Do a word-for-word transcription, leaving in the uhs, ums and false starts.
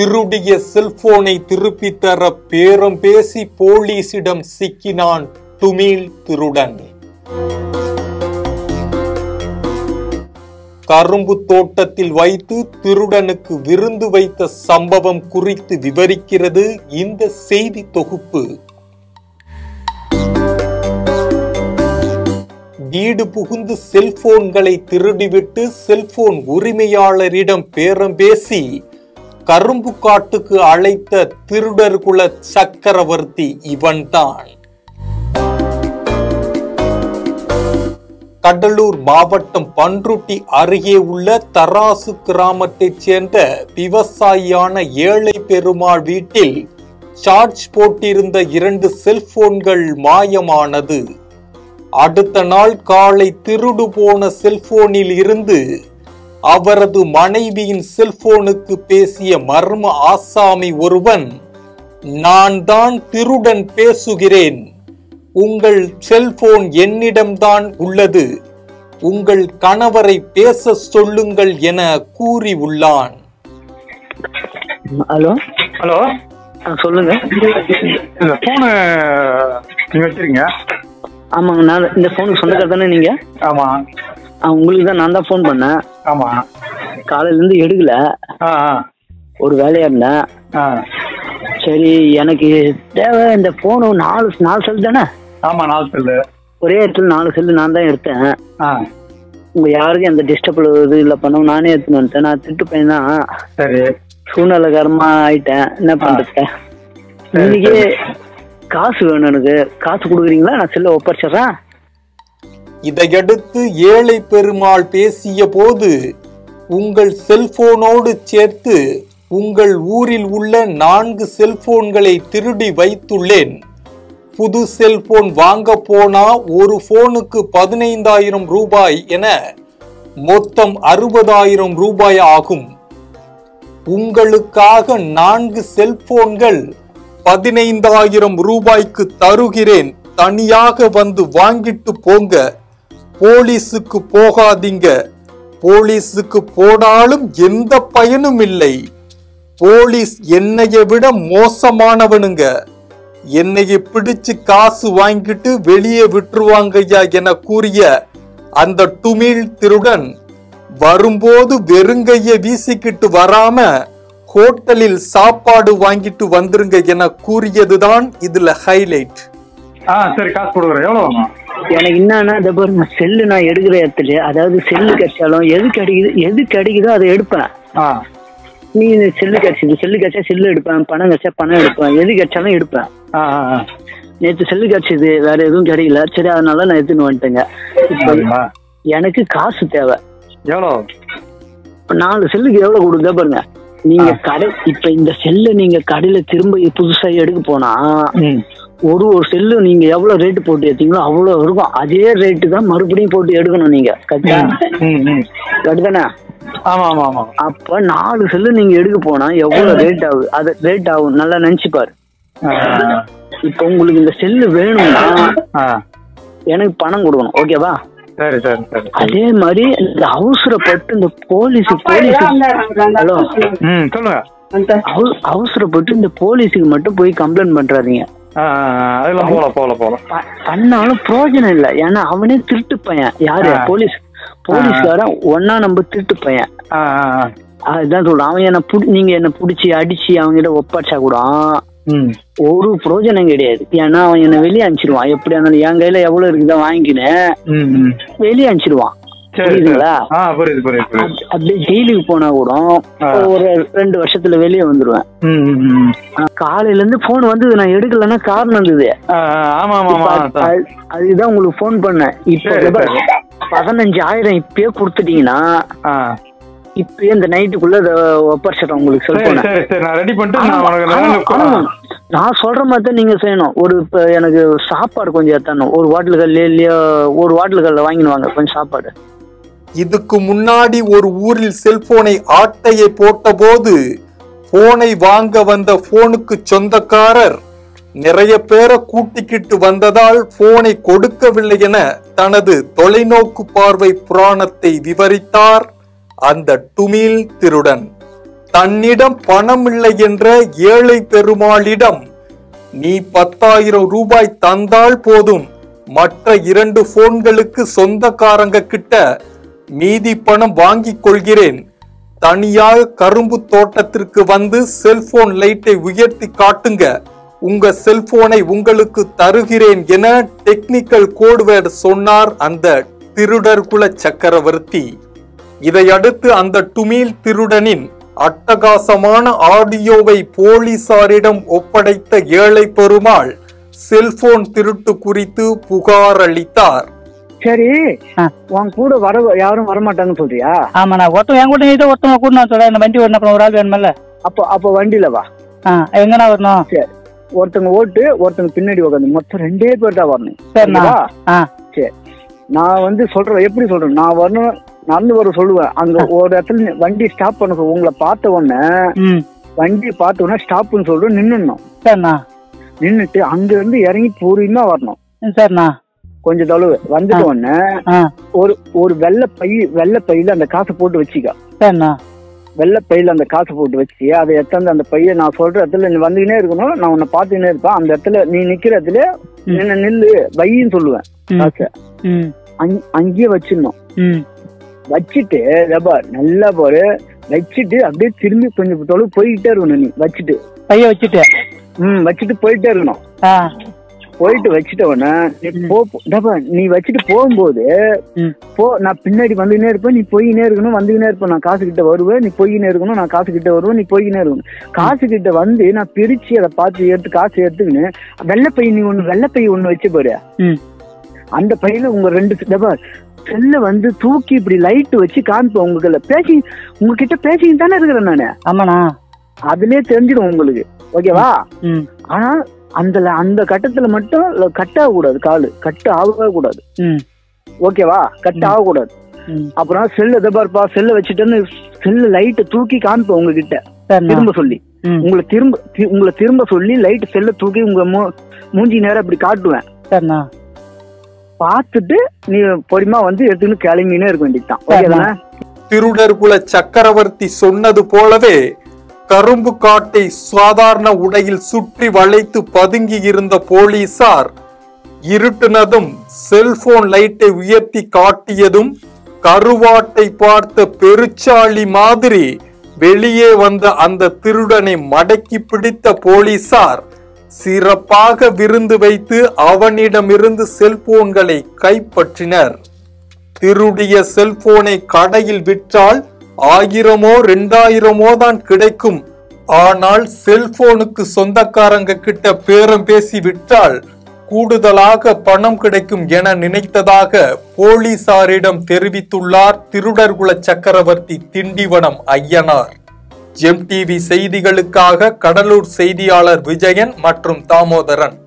திருடிய செல்போனை திருப்பி தர பேரம் பேசி போலீசிடம் சிக்கினான் துமிழ் திருடன். கரும்பு தோட்டத்தில் வைத்து திருடனுக்கு விருந்து வைத்த சம்பவம் குறித்து விவரிக்கிறது இந்த செய்தி தொகுப்பு. வீடு புகுந்து செல்போன்களை திருடிவிட்டு செல்போன் உரிமையாளரிடம் பேரம் பேசி கரும்பு காட்டுக்கு அழைத்த திருடர்குல சக்கரவர்த்தி இவன்தான். கடலூர் மாவட்டம் பன்ருட்டி அருகே உள்ள தராசு கிராமத்தைச் சேர்ந்த விவசாயியான ஏழை பெருமாள் வீட்டில் சார்ஜ் போட்டிருந்த இரண்டு செல்போன்கள் மாயமானது. அடுத்த நாள் காலை திருடு போன செல்போனில் இருந்து அவரது மனைவியின் செல்போனுக்கு பேசிய மர்ம ஆசாமி ஒருவன், நான் தான் திருடன் பேசுகிறேன், உங்கள் செல்போன் என்னிடம்தான் உள்ளது, உங்கள் கணவரை பேச சொல்லுங்கள் என கூறி உள்ளான். ஹலோ ஹலோ சொல்லுங்க. போனு நீங்க வச்சிருக்கீங்க? ஆமாங்க, நான் இந்த போனுக்கு சொந்தக்காரர் தானே நீங்க? ஆமா, உங்களுக்கு தான் நான் தான் போன் பண்ணேன். ஆமா, காலையில இருந்து எடுக்கல, ஒரு வேலையா இருந்தேன். சரி, எனக்கு தேவை இந்த போனு. நாலு நாலு செல் தானே? ஆமா, நாலு செல்லு, ஒரே இடத்துல நாலு செல்லு நான் தான் எடுத்தேன். உங்க யாருக்கும் எந்த டிஸ்டர்ப் இது இல்லை, பண்ணவும் நானே எடுத்துன்னு வந்துட்டேன். நான் திட்டு பையன் தான், சூழ்நிலைக்காரமா ஆயிட்டேன், என்ன பண்றது. இன்னைக்கு காசு வேணும் எனக்கு, காசு கொடுக்குறீங்களா? நான் செல்ல ஒப்படைச்சிடறேன். இதையடுத்து ஏழை பெருமாள் பேசிய போது உங்கள் செல்போனோடு சேர்த்து உங்கள் ஊரில் உள்ள நான்கு செல்போன்களை திருடி வைத்துள்ளேன், புது செல்போன் வாங்க போனா ஒரு போனுக்கு பதினைந்தாயிரம் ரூபாய் என மொத்தம் அறுபதாயிரம் ரூபாய் ஆகும், உங்களுக்காக நான்கு செல்போன்கள் பதினைந்தாயிரம் ரூபாய்க்கு தருகிறேன், தனியாக வந்து வாங்கிட்டு போங்க, போலீஸுக்கு போகாதீங்க, போலீஸுக்கு போனாலும் எந்த பயனும் இல்லை, போலீஸ் என்னைய விட மோசமானவனுங்க, என்னைய பிடிச்சு காசு வாங்கிட்டு வெளியே விட்டுருவாங்கய்யா என கூறிய அந்த துமிழ் திருடன் வரும்போது வெறுங்கைய வீசிக்கிட்டு வராம ஹோட்டலில் சாப்பாடு வாங்கிட்டு வந்துருங்க என கூறியதுதான் இதுல ஹைலைட். எனக்கு என்னன்னா செல்லு நான் எடுக்கிற இடத்துல, அதாவது செல்லு கிடைச்சாலும் எது கிடைக்குது எது கிடைக்குதோ அதை எடுப்பேன். நீ செல்லு கிடைச்சது, செல்லு கிடைச்சா செல்லு எடுப்பேன், பணம் கிடைச்சா பணம் எடுப்பேன், எது கிடைச்சாலும் எடுப்பேன். நேற்று செல்லு கிடைச்சது, வேற எதுவும் கிடைக்கல, சரி அதனால நான் எடுத்துன்னு வந்துட்டேங்க. இப்போ எனக்கு காசு தேவை, எவ்வளோ நாலு செல்லுக்கு எவ்வளோ கொடுக்க பாருங்க. நீங்க கடை இப்ப இந்த செல்லு நீங்க கடையில திரும்ப புதுசா எடுக்க போனா ஒரு ஒரு செல்லு நீங்க எவ்வளவு ரேட்டு போட்டு எடுத்தீங்களோ அவ்வளவு இருக்கும், அதே ரேட்டு தான் மறுபடியும் போட்டு எடுக்கணும் நீங்க, கட்டுதானே? அப்ப நாலு செல்லு நீங்க எடுக்க போனா எவ்வளவு ரேட் ஆகுது, அது ரேட் ஆகும், நல்லா நினைச்சுப்பாரு. இப்ப உங்களுக்கு இந்த செல்லு வேணும்னா எனக்கு பணம் கொடுக்கணும், ஓகேவா? அதே மாதிரி இந்த அவசரப்பட்டு இந்த போலீஸ் போலீஸ் ஹலோ சொல்லுங்க, அவசரப்பட்டு இந்த போலீஸுக்கு மட்டும் போய் கம்ப்ளைண்ட் பண்றாதீங்க. பண்ணாலும் பிரோஜனம் இல்லை, ஏன்னா அவனே திருட்டு பையன். யாரு போலீஸ்? போலீஸ்காரன் ஒன்னா நம்ம திருட்டு பையன், அதுதான் சொல்றான் அவன். என்ன நீங்க என்ன புடிச்சு அடிச்சு அவங்கிட்ட ஒப்படைச்சா கூட ஒரு பிரோஜனம் கிடையாது, ஏன்னா அவன் என்ன வெளியே அனுப்பிச்சிருவான். எப்படி இருந்தாலும் என் கையில எவ்வளவு இருக்குதான் வாங்கினேன், வெளியே அனுப்பிச்சிருவான், புரியுதுங்களா? அப்படியே ஜெயிலுக்கு போனா கூட ஒரு ரெண்டு வருஷத்துல வெளியே வந்துருவேன். காலையில இருந்து போன் வந்தது, நான் எடுக்கலன்னா காரணம் இருந்தது, அதுதான் உங்களுக்கு போன் பண்ணேன். இப்ப பதினஞ்சாயிரம் இப்பயே கொடுத்துட்டீங்கன்னா இப்பயே இந்த நைட்டுக்குள்ள ஒப்படைச்சிட்டேன் உங்களுக்கு செல்போன். நான் சொல்ற மாதிரி தான் நீங்க செய்யணும். ஒரு இப்ப எனக்கு சாப்பாடு கொஞ்சம் எடுத்தணும், ஒரு வாட்டல் கல்ல இல்லையோ ஒரு வாட்டல் கல்ல வாங்கிடுவாங்க கொஞ்சம் சாப்பாடு. இதுக்கு முன்னாடி ஒரு ஊரில் செல்போனை ஆட்டையை போட்ட போது போனை வாங்க வந்த போனுக்கு சொந்தக்காரர் நிறைய பேரை கூட்டிக்கிட்டு வந்ததால் போனை கொடுக்கவில்லை என தனது தொலைநோக்கு பார்வை புராணத்தை விவரித்தார் அந்த துமிழ் திருடன். தன்னிடம் பணமில்லை என்ற ஏழை பெருமாளிடம் நீ பத்தாயிரம் ரூபாய் தந்தால் போதும், மற்ற இரண்டு போன்களுக்கு சொந்தக்காரங்க கிட்ட மீதி பணம் வாங்கிக் கொள்கிறேன், தனியாக கரும்பு தோட்டத்திற்கு வந்து செல்போன் லைட்டை உயர்த்தி காட்டுங்க, உங்க செல்போனை உங்களுக்கு தருகிறேன் என டெக்னிக்கல் கோட்வேர்டு சொன்னார் அந்த திருடர்குல சக்கரவர்த்தி. இதையடுத்து அந்த டுமீல் திருடனின் அட்டகாசமான ஆடியோவை போலீசாரிடம் ஒப்படைத்த ஏழை பெருமாள் செல்போன் திருட்டு குறித்து புகார் அளித்தார். சரி, உன் கூட வர யாரும் வரமாட்டாங்கன்னு சொல்றியா? ஆமா, நான் ஒருத்தன் என் கூட ஏதோ ஒருத்தவங்க கூட நான் சொல்றேன், வண்டி வரணும், அப்புறம் ஒரு ஆள் வேணுமல்ல, அப்போ அப்போ வண்டியில வா. எங்கன்னா வரணும்? சரி, ஒருத்தங்க ஓட்டு, ஒருத்தங்க பின்னாடி உட்காந்து, மொத்தம் ரெண்டே பேர் தான் வரணும். சரிங்களா? சரி, நான் வந்து சொல்றேன், எப்படி சொல்றேன், நான் வரணும் நடந்து வர சொல்லுவேன். அங்க ஒரு இடத்துல வண்டி ஸ்டாப் பண்ண, உங்களை பார்த்த உடனே வண்டி பார்த்த உடனே ஸ்டாப்னு சொல்றேன், நின்னுண்ணா நின்னுட்டு அங்க இருந்து இறங்கி பூரியுமா வரணும். சரிண்ணா, கொஞ்சம் தொலைவு வந்துட்டு உடனே ஒரு ஒரு வெள்ளை பை வெள்ளை பையில அந்த காசை போட்டு வச்சுக்கா. வெள்ளை பையில அந்த காசை போட்டு வச்சு அதை எத்தாந்து அந்த பைய நான் சொல்ற இடத்துல நீ வந்துக்கினே இருக்கணும், நான் உன்னை பார்த்துக்கினே இருப்பேன். அந்த இடத்துல நீ நிக்கிற இடத்துல என்ன நில்லு பையின்னு சொல்லுவேன். காசை அங்கேயே வச்சிடணும். வச்சுட்டு ரபார் நல்லா பாரு, வச்சுட்டு அப்படியே திரும்பி கொஞ்சம் தொலைவு போய்கிட்டே இருக்கணும். நீ வச்சுட்டு பைய வச்சுட்டு ம் வச்சுட்டு போயிட்டே இருக்கணும். போயிட்டு வச்சுட்ட உடனே டப்பா நீ வச்சுட்டு போகும்போது போ, நான் பின்னாடி வந்துக்கினே இருப்பேன், நீ போய்கினே இருக்கணும், வந்துக்கினே இருப்பேன், நான் காசு கிட்ட வருவேன், நீ போய்கினே இருக்கணும், நான் காசு கிட்ட வருவேன், நீ போய்கினே இருக்கணும். காசு கிட்ட வந்து நான் பிரிச்சு அதை பார்த்து எடுத்து காசு எடுத்துக்கின்னு வெள்ளைப்பை நீ ஒண்ணு வெள்ளைப்பை ஒண்ணு வச்சு போடு. அந்த பையில உங்க ரெண்டு டப்பா செல்ல வந்து தூக்கி இப்படி லைட் வச்சு காமிப்பேன். உங்களுக்குள்ள பேசி உங்ககிட்ட பேசிக்கிட்டு தானே இருக்கிறேன் நானு. ஆமாண்ணா, அதுலயே தெரிஞ்சிடும் உங்களுக்கு. ஓகேவா? ஆனா அந்த அந்த கட்டத்துல மட்டும் கட் ஆகக்கூடாது, காலு கட் ஆக கூடாது. ஓகேவா? கட் ஆகக்கூடாது. அப்புறம் செல்ல தபார்ப்பா செல்ல வச்சுட்டேன்னு செல்ல லைட்டை தூக்கி காமிப்பேன் உங்ககிட்ட திரும்ப சொல்லி, உங்களை திரும்ப உங்களை திரும்ப சொல்லி லைட் செல்ல தூக்கி உங்க மூஞ்சி நேரம் இப்படி காட்டுவேன். பார்த்துட்டு நீ பொறுமையா வந்து எடுத்துக்கிட்டு கிளம்பினே இருக்க வேண்டியதுதான். ஓகேதானே? திருடர்குல சக்கரவர்த்தி சொன்னது போலவே கரும்பு காட்டை சாதாரண உடையில் சுற்றி வளைத்து பதுங்கி இருந்த போலீசார் இருட்டுனதும் செல்போன் லைட்டை உயர்த்தி காட்டியதும் கருவாட்டை பார்த்த பெருச்சாளி மாதிரி வெளியே வந்த அந்த திருடனை மடக்கி பிடித்த போலீசார் சிறப்பாக விருந்து வைத்து அவனிடமிருந்து செல்போன்களை கைப்பற்றினர். திருடிய செல்போனை கடையில் விற்றால் ஆயிரமோ ரெண்டாயிரமோ தான் கிடைக்கும். ஆனால் செல்போனுக்கு சொந்தக்காரங்க கிட்ட பேரம் பேசி விட்டால் கூடுதலாக பணம் கிடைக்கும் என நினைத்ததாக போலீசாரிடம் தெரிவித்துள்ளார் திருடர்குல சக்கரவர்த்தி திண்டிவனம் ஐயனார். ஜெம் டிவி செய்திகளுக்காக கடலூர் செய்தியாளர் விஜயன் மற்றும் தாமோதரன்.